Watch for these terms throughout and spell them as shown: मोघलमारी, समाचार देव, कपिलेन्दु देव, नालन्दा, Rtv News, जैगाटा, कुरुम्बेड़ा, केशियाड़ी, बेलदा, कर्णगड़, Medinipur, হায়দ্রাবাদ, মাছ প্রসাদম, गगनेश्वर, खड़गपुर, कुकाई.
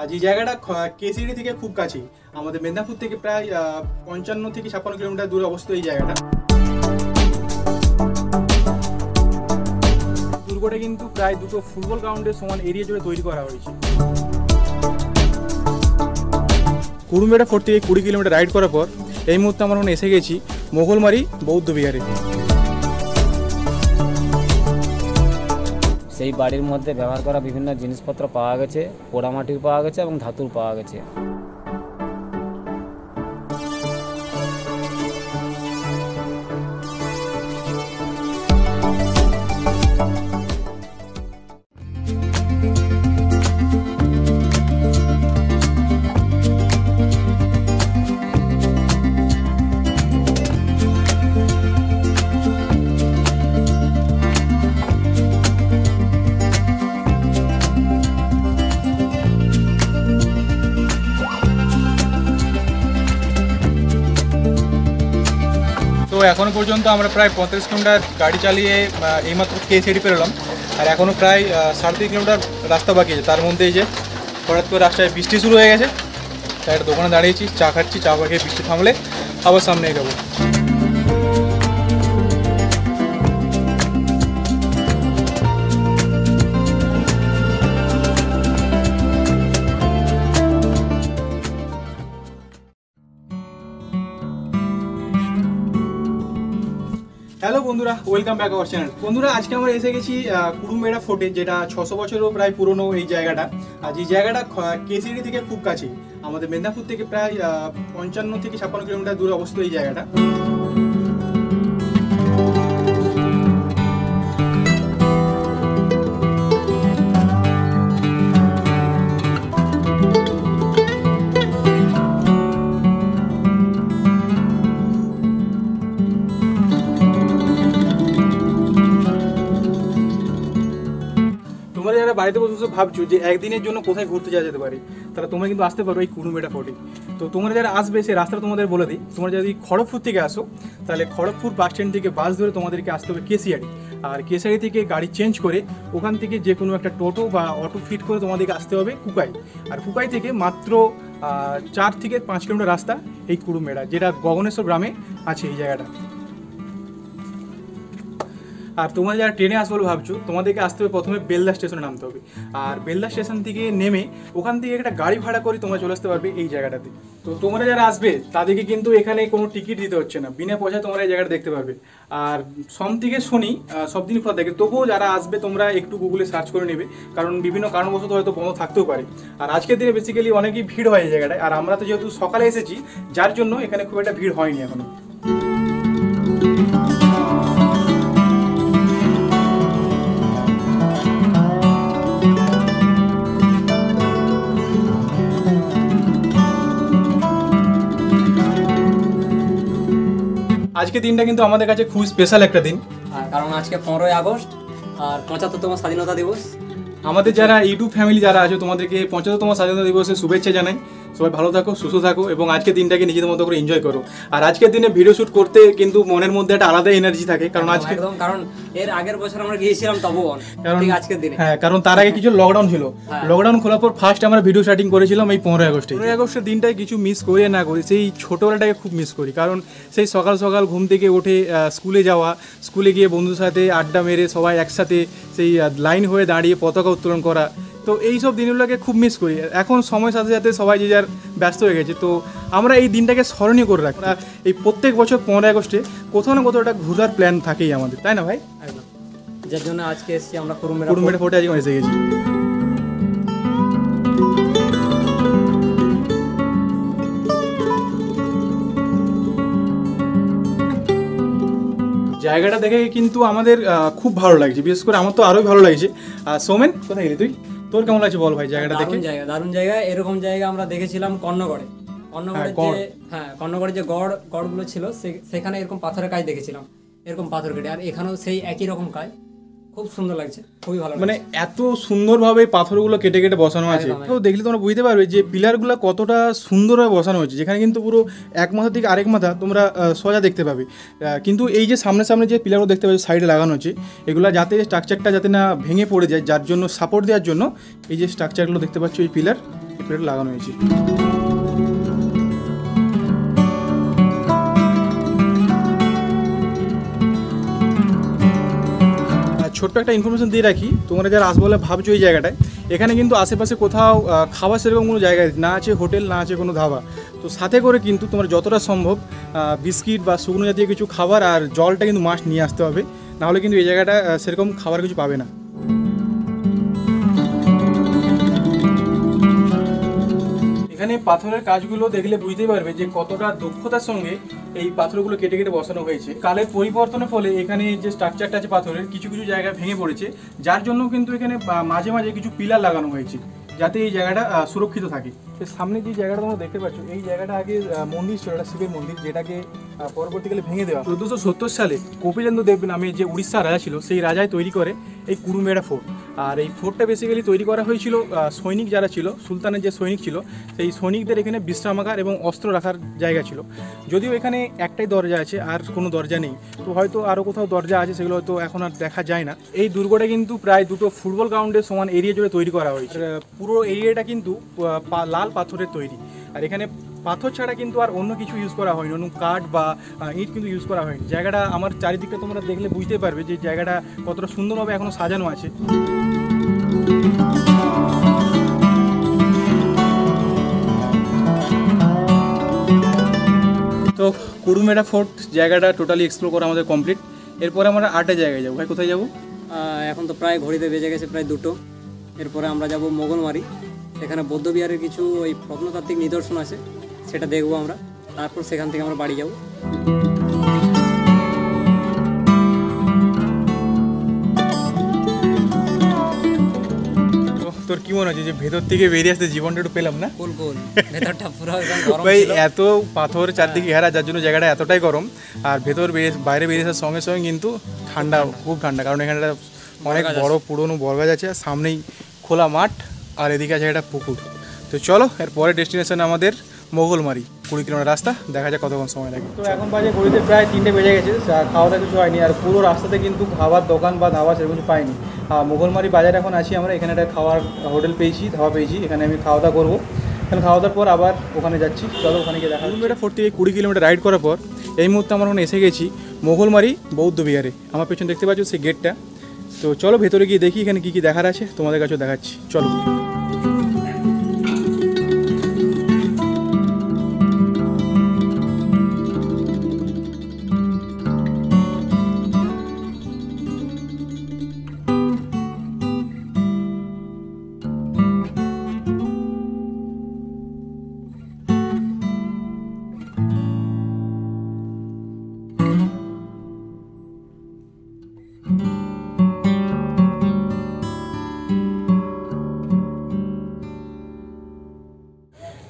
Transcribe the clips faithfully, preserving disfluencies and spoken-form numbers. आज जैगाटा केशियाड़ी थेके खूब काछे आमादेर मेदिनीपुर थेके प्राय पंचान्न थेके छप्पन किलोमीटर दूरे अवस्थित एई जैगाटा। दुर्गटा किन्तु प्राय दुटो फुटबल ग्राउंडेर समान एरिया जुड़े तैरि करा हयेछे। कुरुम्बेड़ा फोर्ट थेके बीस किलोमीटर राइड करार पर एई मुहूर्ते आमरा एसे गेछि मोघलमारी बौद्ध विहारे। सेई बाड़ीर मध्य व्यवहार करा विभिन्न जिनिसपत्र पावा गेछे, पोड़ामाटिर पावा गेछे एबं धातुर पावा गेछे। तो एखोनो पर्यन्त आमरा प्राय पैंतीस किलोमीटर गाड़ी चालिए এইমাত্র কেশিয়ারি পেলাম और एखोनो प्राय साढ़े तीन किलोमीटर रास्ता बाकी है। तार मध्य ये हठात् करे रास्ताय बिस्टी शुरू हो गए, ताई एक दोकाने दाड़िएछि चा खाच्छि, चा बागे बिस्टी थामले आबार सामने एगोबो। हेलो बंधुरा, वेलकाम बैक आवर चैनल। बंधुरा आज के हमारे एसे गेছি কুরুম্বেড়া फोर्टे जेटा छशो बचर प्राय पुरानो ये जैगाटा। आज ये जैगाटा केशियाड़ी थेके खूब काछे आमादेर मेदिनीपुर थेके प्राय पंचान्न थेके छप्पन किलोमीटर दूरे अवस्थित ये जैगाटा। বাড়িতে বসে বসে ভাবছো যে একদিনের জন্য কোথায় ঘুরতে যাওয়া যেতে পারে, তাহলে তোমরা কিন্তু আসতে পারো এই কুরুম্বেড়া ফোর্টে। তো তোমরা যারা আসবে সেই রাস্তাটা তোমাদের বলে দিই। তোমরা যদি খড়গপুর থেকে আসো তাহলে খড়গপুর বাস স্ট্যান্ড থেকে বাস ধরে তোমাদেরকে আসতে হবে কেশিয়ারি, আর কেশিয়ারি থেকে গাড়ি চেঞ্জ করে ওখান থেকে যে কোনো একটা টোটো বা অটো ফিট করে তোমাদেরকে আসতে হবে কুকাই। আর কুকাই থেকে মাত্র চার থেকে পাঁচ কিলোমিটার রাস্তা এই কুরুম্বেড়া, যেটা গগনেশ্বর গ্রামে আছে এই জায়গাটা। আর তোমরা যারা ট্রেনে আসবে বলে ভাবছো তোমাদেরকে আসতে হবে প্রথমে বেলদা স্টেশনে নামতে হবে, আর বেলদা স্টেশন থেকে নেমে ওখান থেকে একটা গাড়ি ভাড়া করে তোমরা চলে আসতে পারবে এই জায়গাটাতে। তো তোমরা যারা আসবে তাদেরকে কিন্তু এখানে কোনো টিকিট দিতে হচ্ছে না, বিনা পয়সায় তোমরা এই জায়গাটা দেখতে পারবে। আর সোম থেকে শনি সব দিন খোলা থাকে, তবুও যারা আসবে তোমরা একটু গুগলে সার্চ করে নেবে, কারণ বিভিন্ন কারণবশত হয়তো বন্ধ থাকতেও পারে। আর আজকের দিনে বেসিক্যালি অনেকই ভিড় হয় এই জায়গাটায়, আর আমরা তো যেহেতু সকালে এসেছি যার জন্য এখানে খুব একটা ভিড় হয়নি এখনো। आज के दिन क्योंकि खूब स्पेशल एक दिन, कारण आज के पंद्रह अगस्त और पचहत्तरतम स्वाधीनता दिवस। हमारे जरा यूट्यूब फैमिली जरा आज तुम्हारे पचहत्तरतम स्वाधीनता दिवस शुभे जाना सबाई भलो थको सुस्थ थको और आज के दिन के निजे मत कर एनजॉय करो। और आज के दिन भिडियो शुट करते क्योंकि मन मध्य एक आलदा एनार्जी थे, कारण आज के कारण एर आगे बचर हमें गए तब ठीक आज के दिन हाँ, कारण तार आगे किछु लकडाउन छिलो। लकडाउन खोलार पर फार्स्ट हमें भिडियो शुटिंग करेছিলাম এই पंद्रह আগস্টে। पंद्रह আগস্টের দিনটা কিছু মিস করি না করি, সেই ছোটবেলাটাকে খুব মিস করি, কারণ সেই সকাল সকাল ঘুম থেকে উঠে স্কুলে যাওয়া, স্কুলে গিয়ে বন্ধুর সাথে আড্ডা মেরে সবাই একসাথে সেই লাইন হয়ে দাঁড়িয়ে পতাকা উত্তোলন করা। তো এইসব দিনগুলোকে খুব মিস করি। এখন সময়ের সাথে সাথে সবাই যে যার ব্যস্ত হয়ে গেছে, তো আমরা এই দিনটাকে স্মরণীয় করে রাখি। এই প্রত্যেক বছর পনেরোই আগস্টে কোথাও না কোথাও একটা ঘোরার প্ল্যান থাকেই আমাদের, তাই না ভাই? যার জন্য আজকে এসেছি আমরা কুরুম্বেড়া ফোর্টে, আজকে এসে গেছি। জায়গাটা দেখে কিন্তু আমাদের খুব ভালো লাগছে, বিশেষ করে আমার তো আরোই ভালো লাগছে। আর সোমেন কোথায় গেলি তুই? তোর কেমন লাগছে বল ভাই জায়গাটা দেখে? জায়গা দারুণ জায়গা। এরকম জায়গা আমরা দেখেছিলাম কর্ণগড়ে, কর্ণগড়ে যে হ্যাঁ কর্ণগড়ে যে গড় গড়গুলো ছিল সেখানে এরকম পাথরের কাজ দেখেছিলাম, এরকম পাথর কেটে। আর এখানেও সেই একই রকম কাজ, খুব সুন্দর লাগছে, খুবই ভালো। মানে এত সুন্দরভাবে পাথরগুলো কেটে কেটে বসানো আছে, তো দেখলে তোমরা বুঝতে পারবে যে পিলারগুলো কতটা সুন্দরভাবে বসানো হয়েছে। যেখানে কিন্তু পুরো এক মাথা থেকে আরেক মাথা তোমরা সোজা দেখতে পাবে, কিন্তু এই যে সামনে সামনে যে পিলারগুলো দেখতে পাবে সাইডে লাগানো হচ্ছে, এগুলো যাতে স্ট্রাকচারটা যাতে না ভেঙে পড়ে যায় যার জন্য সাপোর্ট দেওয়ার জন্য এই যে স্ট্রাকচারগুলো দেখতে পাচ্ছ এই পিলার, পেড় লাগানো হয়েছে। ছোট্ট একটা ইনফরমেশন দিয়ে রাখি, তোমরা যারা আসবো বলে ভাবছো এই জায়গাটায়, এখানে কিন্তু আশেপাশে কোথাও খাওয়া সেরকম কোনো জায়গা না আছে, হোটেল না আছে কোনো ধাবা, তো সাথে করে কিন্তু তোমরা যতটা সম্ভব বিস্কিট বা শুকনো জাতীয় কিছু খাবার আর জলটা কিন্তু মাস্ট নিয়ে আসতে হবে, নাহলে কিন্তু এই জায়গাটা সেরকম খাবার কিছু পাবে না। এখানে পাথরের কাজগুলো দেখলে বুঝতেই পারবে যে কতটা দক্ষতার সঙ্গে এই পাথরগুলো কেটে কেটে বসানো হয়েছে। কালের পরিবর্তনের ফলে এখানে যে স্ট্রাকচারটা আছে পাথরের, কিছু কিছু জায়গা ভেঙে পড়েছে, যার জন্য কিন্তু এখানে মাঝে মাঝে কিছু পিলার লাগানো হয়েছে যাতে এই জায়গাটা সুরক্ষিত থাকে। সামনে যে জায়গাটা তোমরা দেখতে পাচ্ছ, এই জায়গাটা আগে মন্দির ছিল, এটা শিবের মন্দির, যেটাকে পরবর্তীকালে ভেঙে দেওয়া। চোদ্দোশো সত্তর সালে কপিলেন্দু দেব নামে যে উড়িষ্যা রাজা ছিল, সেই রাজায় তৈরি করে এই কুরুম্বেড়া ফোর্ট। আর এই ফোর্টটা বেসিক্যালি তৈরি করা হয়েছিল সৈনিক যারা ছিল, সুলতানের যে সৈনিক ছিল সেই সৈনিকদের এখানে বিশ্রামাগার এবং অস্ত্র রাখার জায়গা ছিল। যদিও এখানে একটাই দরজা আছে, আর কোনো দরজা নেই, তো হয়তো আরও কোথাও দরজা আছে, সেগুলো হয়তো এখন আর দেখা যায় না। এই দুর্গটা কিন্তু প্রায় দুটো ফুটবল গ্রাউন্ডের সমান এরিয়া জুড়ে তৈরি করা হয়েছে। পুরো এরিয়াটা কিন্তু লাল পাথরের তৈরি, আর এখানে পাথর ছাড়া কিন্তু আর অন্য কিছু ইউজ করা হয়নি, অন্য কাঠ বা ইট কিন্তু ইউজ করা হয়নি। জায়গাটা আমার চারিদিকটা তোমরা দেখলে বুঝতে পারবে যে জায়গাটা কতটা সুন্দরভাবে এখনও সাজানো আছে। তো কুরুম্বেড়া ফোর্ট জায়গাটা টোটালি এক্সপ্লোর করা আমাদের কমপ্লিট। এরপরে আমরা আটটা জায়গায় যাবো। ভাই কোথায় যাবো? এখন তো প্রায় ঘড়িতে বেজে গেছে প্রায় দুটো। এরপরে আমরা যাবো মোগলমারি, এখানে বৌদ্ধবিহারের কিছু ওই প্রত্নতাত্ত্বিক নিদর্শন আছে, সেটা দেখবো আমরা, তারপর সেখান থেকে আমরা বাড়ি যাবো। তোর কি মনে হচ্ছে যে ভেতর থেকে বেরিয়ে আসতে জীবনটা একটু পেলাম না? কুলকুল ভেতরটা পুরো গরম, ভাই এত পাথর চারদিকে ঘেরা, যার জন্য জায়গাটা এতটাই গরম। আর ভেতর বাইরে বেরিয়ে আসার সঙ্গে সঙ্গে কিন্তু ঠান্ডা, খুব ঠান্ডা, কারণ এখানে অনেক বড় পুরনো বরগাছ আছে, সামনেই খোলা মাঠ, আর এদিকে আছে একটা পুকুর। তো চলো, এরপরে ডেস্টিনেশন আমাদের মোগলমারি, কুড়ি কিলোমিটার রাস্তা, দেখা যায় কতক্ষণ সময় লাগে। তো এখন বাজে ঘড়িতে প্রায় তিনটে বেজে গেছে, খাওয়া দাওয়া কিছু হয়নি, আর পুরো রাস্তাতে কিন্তু খাবার দোকান বা ধাবা সেরকম কিছু পাইনি। আর মোগলমারি বাজারে এখন আছি আমরা, এখানে একটা খাওয়ার হোটেল পেয়েছি, ধাবা পেয়েছি, এখানে আমি খাওয়া দাওয়া করবো। এখানে খাওয়া দাওয়ার পর আবার ওখানে যাচ্ছি, চলো ওখানে গিয়ে দেখা। কুরুম্বেড়া ফোর্ট থেকে কুড়ি কিলোমিটার রাইড করার পর এই মুহূর্তে আমরা এখন এসে গেছি মোগলমারি বৌদ্ধবিহারে। আমার পেছনে দেখতে পাচ্ছ সেই গেটটা, তো চলো ভেতরে গিয়ে দেখি এখানে কী কী দেখার আছে, তোমাদের কাছেও দেখাচ্ছি, চলো।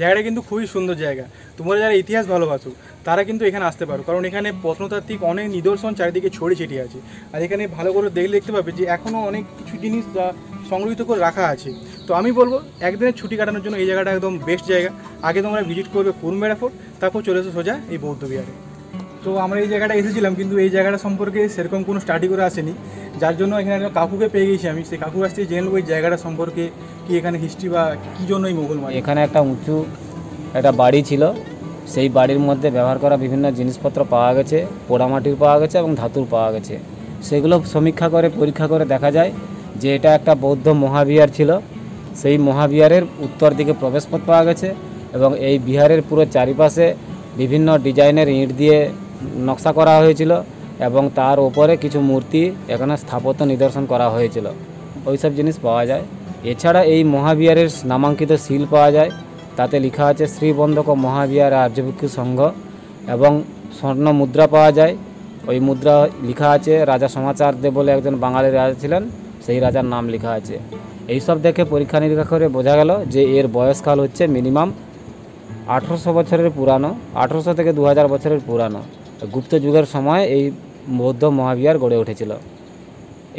জায়গাটা কিন্তু খুবই সুন্দর জায়গা, তোমরা যারা ইতিহাস ভালোবাসো তারা কিন্তু এখানে আসতে পারো, কারণ এখানে প্রত্নতাত্ত্বিক অনেক নিদর্শন চারিদিকে ছড়িয়ে ছিটিয়ে আছে। আর এখানে ভালো করে দেখলে দেখতে পাবে যে এখনও অনেক কিছু জিনিস সংরক্ষিত করে রাখা আছে। তো আমি বলবো একদিনের ছুটি কাটানোর জন্য এই জায়গাটা একদম বেস্ট জায়গা। আগে তোমরা ভিজিট করবে কুরুম্বেড়া ফোর্ট, তারপর চলে এসো সোজা এই বৌদ্ধবিহারে। তো আমরা এই জায়গাটা এসেছিলাম, কিন্তু এই জায়গাটা সম্পর্কে সেরকম কোনো স্টাডি করে আসেনি, যার জন্য এখানে কাকুকে পেয়ে গেছি আমি। সেই কাকুর কাছ থেকে জেনে নেবো এই জায়গাটা সম্পর্কে, কি এখানে হিস্ট্রি বা কী জন্যই মোগলমারি। এখানে একটা উঁচু একটা বাড়ি ছিল, সেই বাড়ির মধ্যে ব্যবহার করা বিভিন্ন জিনিসপত্র পাওয়া গেছে, পোড়ামাটির পাওয়া গেছে এবং ধাতুর পাওয়া গেছে। সেগুলো সমীক্ষা করে পরীক্ষা করে দেখা যায় যে এটা একটা বৌদ্ধ মহাবিহার ছিল, সেই মহাবিহারের উত্তর দিকে প্রবেশপথ পাওয়া গেছে এবং এই বিহারের পুরো চারিপাশে বিভিন্ন ডিজাইনের ইঁট দিয়ে নকশা করা হয়েছিল এবং তার ওপরে কিছু মূর্তি এখানে স্থাপত্য নিদর্শন করা হয়েছিল, ওইসব জিনিস পাওয়া যায়। এছাড়া এই মহাবিহারের নামাঙ্কিত সিল পাওয়া যায়, তাতে লেখা আছে শ্রীবন্ধক মহাবিহার আর্যভিক্ষু সংঘ, এবং স্বর্ণ মুদ্রা পাওয়া যায়। ওই মুদ্রা লেখা আছে রাজা সমাচার দেব বলে একজন বাঙালি রাজা ছিলেন, সেই রাজার নাম লেখা আছে। এইসব দেখে পরীক্ষা নিরীক্ষা করে বোঝা গেল যে এর বয়সকাল হচ্ছে মিনিমাম আঠেরোশো বছরের পুরানো, আঠেরোশো থেকে দু হাজার বছরের পুরানো। গুপ্ত যুগের সময় এই বৌদ্ধ মহাবিহার গড়ে উঠেছিল।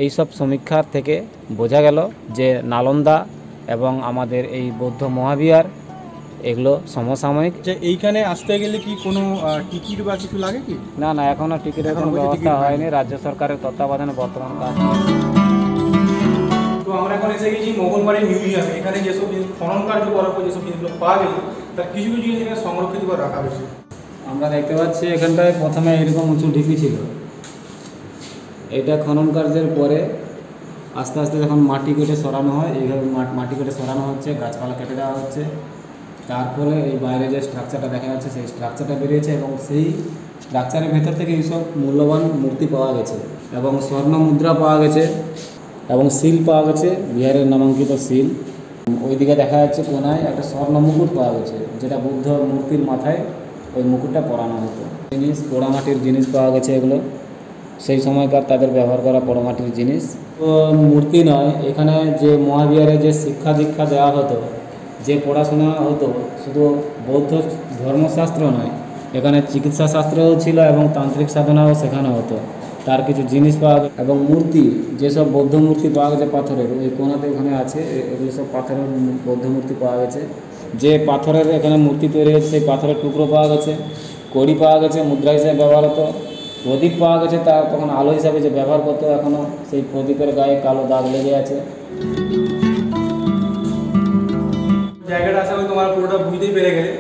এইসব সমীক্ষার থেকে বোঝা গেল যে নালন্দা এবং আমাদের এই বৌদ্ধ মহাবিহার এগুলো সমসাময়িক। যে এইখানে আসতে গেলে কি কোনো টিকিট বা কিছু লাগে কি? না না, এখনও টিকিটের কোনো ব্যবস্থা হয়নি, রাজ্য সরকারের তত্ত্বাবধানে বর্তমান কাজ। তো আমরা এখন এসে গেছি মোগলবাড়ি মিউজিয়ামে এখানে যেসব খনন কার্য করার পর যেসব জিনিসগুলো পাওয়া গেল তার কিছু কিছু জিনিস এখানে সংরক্ষিত করে রাখা হয়েছে। আমরা দেখতে পাচ্ছি এখানটায় প্রথমে এরকম উঁচু ঢিপি ছিল, এটা খনন কার্যের পরে আস্তে আস্তে যখন মাটি কেটে সরানো হয়, এইভাবে মাটি কেটে সরানো হচ্ছে, গাছপালা কেটে দেওয়া হচ্ছে, তার ফলে এই বাইরে যে স্ট্রাকচারটা দেখা যাচ্ছে সেই স্ট্রাকচারটা বেরিয়েছে এবং সেই স্ট্রাকচারের ভেতর থেকে এইসব মূল্যবান মূর্তি পাওয়া গেছে এবং স্বর্ণ মুদ্রা পাওয়া গেছে এবং সিল পাওয়া গেছে, বিহারের নামাঙ্কিত সিল। ওইদিকে দেখা যাচ্ছে কোনায় একটা স্বর্ণ মুকুট পাওয়া গেছে, যেটা বুদ্ধ মূর্তির মাথায় ওই মুকুটটা পরানো হতো। জিনিস পোড়ামাটির জিনিস পাওয়া গেছে, এগুলো সেই সময়কার তাদের ব্যবহার করা পোড়ামাটির জিনিস। তো মূর্তি নয়, এখানে যে মহাবিহারে যে শিক্ষা দীক্ষা দেওয়া হতো, যে পড়াশোনা হতো, শুধু বৌদ্ধ ধর্মশাস্ত্র নয়, এখানে চিকিৎসাশাস্ত্রও ছিল এবং তান্ত্রিক সাধনাও শেখানো হতো, তার কিছু জিনিস পাওয়া গেছে। এবং মূর্তি, যেসব বৌদ্ধ মূর্তি পাওয়া গেছে পাথরের, ওই কোনাতে ওখানে আছে, এগুলো সব পাথরের বৌদ্ধ মূর্তি পাওয়া গেছে। যে পাথরের এখানে মূর্তি তৈরি হয়েছে সেই পাথরের টুকরো পাওয়া গেছে, কড়ি পাওয়া গেছে, মুদ্রা হিসেবে ব্যবহার হতো, প্রদীপ পাওয়া গেছে, তা তখন আলো হিসাবে যে ব্যবহার করতো এখনও সেই প্রদীপের গায়ে কালো দাগ লেগে আছে। জায়গাটা আশা করি তোমার পুরোটা বুঝতেই পেরে গেলে।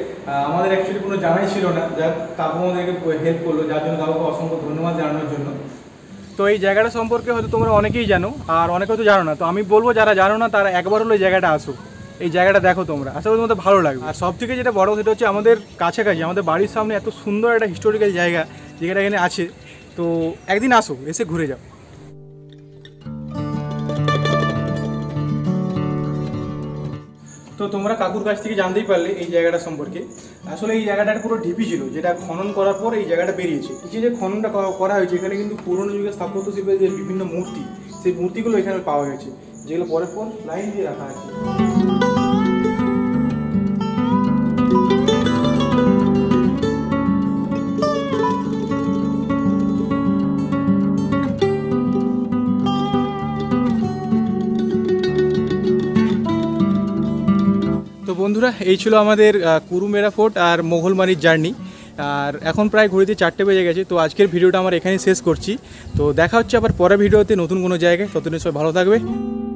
আমাদের অ্যাকচুয়ালি কোনো জানাই ছিল না, যার কাকু আমাদেরকে হেল্প করলো, যার জন্য কাকুকে অসংখ্য ধন্যবাদ জানানোর জন্য। তো এই জায়গাটা সম্পর্কে হয়তো তোমরা অনেকেই জানো আর অনেকে হয়তো জানো না, তো আমি বলবো যারা জানো না তারা একবার হলো এই জায়গাটা আসো, এই জায়গাটা দেখো, তোমরা আশা করি তোমাদের ভালো লাগবে। আর সবথেকে যেটা বড় সেটা হচ্ছে আমাদের কাছাকাছি আমাদের বাড়ির সামনে এত সুন্দর একটা হিস্টোরিক্যাল জায়গা যেটা এখানে আছে, তো একদিন আসো, এসে ঘুরে যাও। তো তোমরা কাকুর কাছ থেকে জানতেই পারলে এই জায়গাটা সম্পর্কে। আসলে এই জায়গাটার পুরো ঢিপি ছিল, যেটা খনন করার পর এই জায়গাটা বেরিয়েছে। যে যে খননটা করা হয়েছে এখানে কিন্তু পুরনো যুগের স্থাপত্যশিল্পের যে বিভিন্ন মূর্তি, সেই মূর্তিগুলো এখানে পাওয়া গেছে, যেগুলো পরের পর লাইন দিয়ে রাখা আছে। বন্ধুরা, এই ছিল আমাদের কুরুম্বেরা ফোর্ট আর মোগলমারির জার্নি। আর এখন প্রায় ঘড়িতে চারটে বেজে গেছে, তো আজকের ভিডিওটা আমরা এখানেই শেষ করছি। তো দেখা হচ্ছে আবার পরের ভিডিওতে নতুন কোনো জায়গায়, ততদিন সবাই ভালো থাকবে।